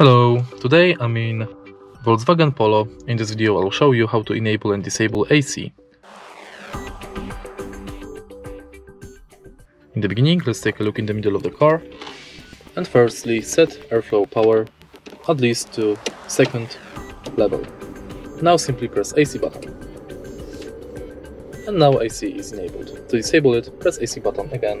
Hello, today I'm in Volkswagen Polo. In this video I'll show you how to enable and disable AC. In the beginning, let's take a look in the middle of the car. And firstly, set airflow power at least to second level. Now simply press AC button. And now AC is enabled. To disable it, press AC button again.